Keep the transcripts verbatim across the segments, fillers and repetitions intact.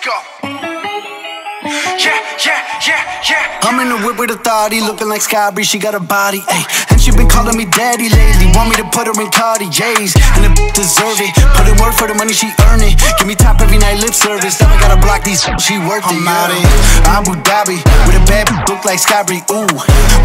Let's go. Yeah, yeah, yeah, yeah. I'm in the whip with authority, looking like Skibidi. She got a body, ayy. And she been calling me daddy lately. Want me to put her in Cardi J's, and the b***h deserve it. Put in work for the money, she earn it. Give me top every night, lip service. Now I gotta block these, she worth it. I'm out in Abu Dhabi with a bad look like Skibidi. Ooh,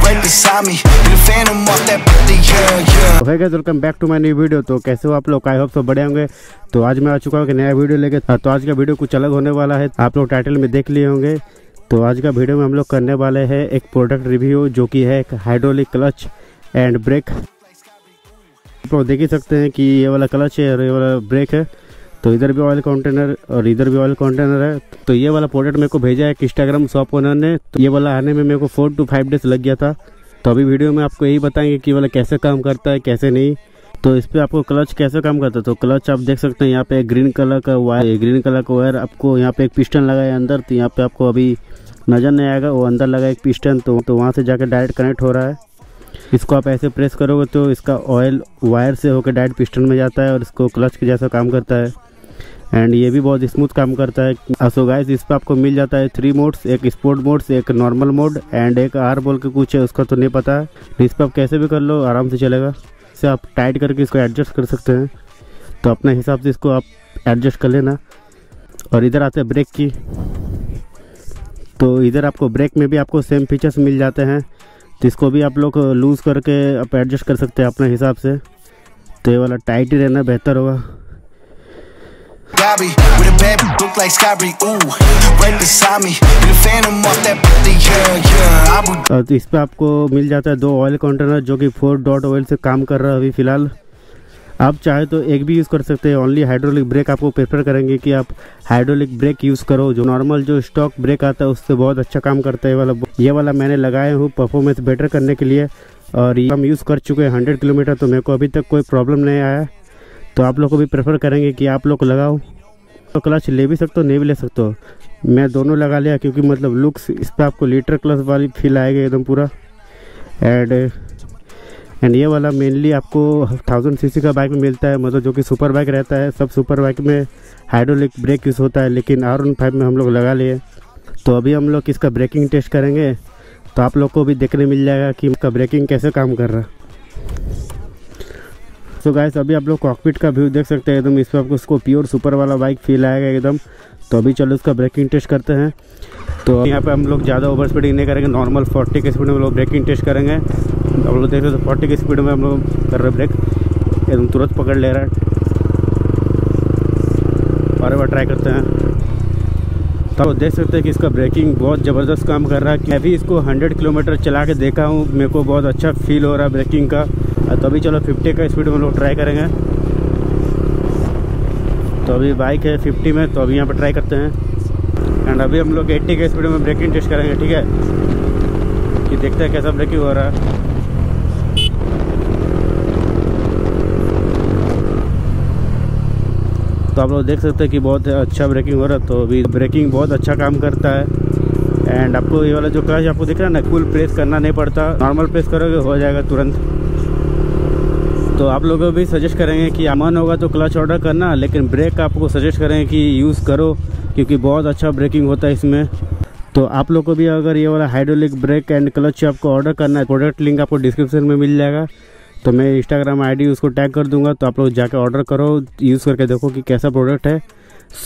right beside me. In the phantom off that b***h, yeah, yeah. Okay guys, welcome back to my new video. तो कैसे हो आप लोग? I hope सब बढ़िया होंगे। तो आज मैं आ चुका हूँ कि नया वीडियो लेके। तो आज का वीडियो कुछ अलग होने वाला है, आप लोग टाइटल में देख लिए होंगे। तो आज का वीडियो में हम लोग करने वाले हैं एक प्रोडक्ट रिव्यू, जो कि है एक हाइड्रोलिक क्लच एंड ब्रेक। आप लोग देख ही सकते हैं कि ये वाला क्लच है और ये वाला ब्रेक है। तो इधर भी ऑयल कंटेनर और इधर भी ऑयल कंटेनर है। तो ये वाला प्रोडक्ट मेरे को भेजा है एक इंस्टाग्राम शॉप ओनर ने। तो ये वाला आने में मेरे को फोर टू फाइव डेज लग गया था। तो अभी वीडियो में आपको यही बताएंगे कि वाला कैसे काम करता है, कैसे नहीं। तो इस पर आपको क्लच कैसे काम करता है। तो क्लच आप देख सकते हैं, यहाँ पे ग्रीन कलर का वायर, ग्रीन कलर का वायर आपको यहाँ पे एक पिस्टन लगा है अंदर। तो यहाँ पे आपको अभी नज़र नहीं आएगा, वो अंदर लगा एक पिस्टन। तो तो वहाँ से जाकर डायरेक्ट कनेक्ट हो रहा है। इसको आप ऐसे प्रेस करोगे तो इसका ऑयल वायर से होकर डायरेक्ट पिस्टन में जाता है और इसको क्लच के जैसा काम करता है। एंड ये भी बहुत स्मूथ काम करता है। सो गाइस, इस पर आपको मिल जाता है थ्री मोड्स, एक स्पोर्ट मोड्स, एक नॉर्मल मोड एंड एक आर बोल के कुछ है, उसका तो नहीं पता है। इस पर आप कैसे भी कर लो, आराम से चलेगा। इसे आप टाइट करके इसको एडजस्ट कर सकते हैं। तो अपने हिसाब से इसको आप एडजस्ट कर लेना। और इधर आते हैं ब्रेक की। तो इधर आपको ब्रेक में भी आपको सेम फीचर्स मिल जाते हैं। तो इसको भी आप लोग लूज़ करके आप एडजस्ट कर सकते हैं अपने हिसाब से। तो ये वाला टाइट ही रहना बेहतर होगा। तो इस पर आपको मिल जाता है दो ऑयल कंटेनर, जो कि फोर डॉट ऑयल से काम कर रहा है अभी फ़िलहाल। आप चाहे तो एक भी यूज़ कर सकते हैं। ओनली हाइड्रोलिक ब्रेक आपको प्रेफर करेंगे कि आप हाइड्रोलिक ब्रेक यूज़ करो। जो नॉर्मल जो स्टॉक ब्रेक आता है उससे बहुत अच्छा काम करता है ये वाला। ये वाला मैंने लगाया हूँ परफॉर्मेंस बेटर करने के लिए, और ये हम यूज़ कर चुके हैं हंड्रेड किलोमीटर। तो मेरे को अभी तक कोई प्रॉब्लम नहीं आया। तो आप लोग को भी प्रेफर करेंगे कि आप लोग लगाओ। तो क्लच ले भी सकते हो, नहीं भी ले सकते हो। मैं दोनों लगा लिया क्योंकि मतलब लुक्स इस पर आपको लीटर क्लच वाली फील आएगा एकदम पूरा। एंड एंड ये वाला मेनली आपको थाउजेंड सीसी का बाइक में मिलता है, मतलब जो कि सुपर बाइक रहता है। सब सुपर बाइक में हाइड्रोलिक ब्रेक यूज़ होता है, लेकिन आर वन फाइव में हम लोग लगा लिए। तो अभी हम लोग इसका ब्रेकिंग टेस्ट करेंगे। तो आप लोग को भी देखने मिल जाएगा कि इसका ब्रेकिंग कैसे काम कर रहा है। तो गाइस, अभी आप लोग कॉकपिट का व्यू देख सकते हैं एकदम। इस पर आपको इसको प्योर सुपर वाला बाइक फील आएगा एकदम। तो अभी चलो इसका ब्रेकिंग टेस्ट करते हैं। तो यहाँ पे हम लोग ज़्यादा ओवर स्पीडिंग नहीं करेंगे, नॉर्मल फोर्टी की स्पीड में हम लोग ब्रेकिंग टेस्ट करेंगे। तो आप लोग देख रहे हो, तो फोर्टी की स्पीड में हम लोग कर रहे ब्रेक, एकदम तुरंत पकड़ ले रहा है। और बार ट्राई करते हैं। तो आप देख सकते हैं कि इसका ब्रेकिंग बहुत ज़बरदस्त काम कर रहा है। मैं भी इसको हंड्रेड किलोमीटर चला के देखा हूँ, मेरे को बहुत अच्छा फील हो रहा है ब्रेकिंग का। तो अभी चलो फिफ्टी का स्पीड में हम लोग ट्राई करेंगे। तो अभी बाइक है फिफ्टी में, तो अभी यहाँ पर ट्राई करते हैं। एंड अभी हम लोग एट्टी का स्पीड में ब्रेकिंग टेस्ट करेंगे, ठीक है, कि देखते हैं कैसा ब्रेकिंग हो रहा है। तो आप लोग देख सकते हैं कि बहुत अच्छा ब्रेकिंग हो रहा है। तो अभी ब्रेकिंग बहुत अच्छा काम करता है। एंड आपको ये वाला जो क्लच आपको दिख रहा है ना, फुल प्रेस करना नहीं पड़ता, नॉर्मल प्रेस करोगे हो जाएगा तुरंत। तो आप लोगों को भी सजेस्ट करेंगे कि मन होगा तो क्लच ऑर्डर करना, लेकिन ब्रेक आपको सजेस्ट करेंगे कि यूज़ करो, क्योंकि बहुत अच्छा ब्रेकिंग होता है इसमें। तो आप लोगों को भी अगर ये वाला हाइड्रोलिक ब्रेक एंड क्लच आपको ऑर्डर करना है, प्रोडक्ट लिंक आपको डिस्क्रिप्शन में मिल जाएगा। तो मैं इंस्टाग्राम आईडी उसको टैग कर दूंगा। तो आप लोग जाकर ऑर्डर करो, यूज़ करके देखो कि कैसा प्रोडक्ट है।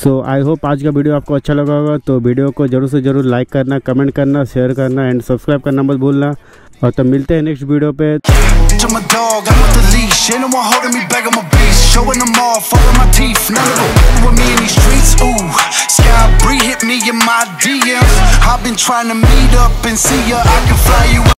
सो आई होप आज का वीडियो आपको अच्छा लगा होगा। तो वीडियो को ज़रूर से ज़रूर लाइक करना, कमेंट करना, शेयर करना एंड सब्सक्राइब करना मत भूलना। और तब मिलते हैं नेक्स्ट वीडियो पे। To my dog, I'm with the leash. Ain't no one holding me back on my beast. Showing them all, following my teeth. None of them with me in these streets. Ooh, Skibidi hit me in my D Ms. I've been trying to meet up and see ya. I can fly you out.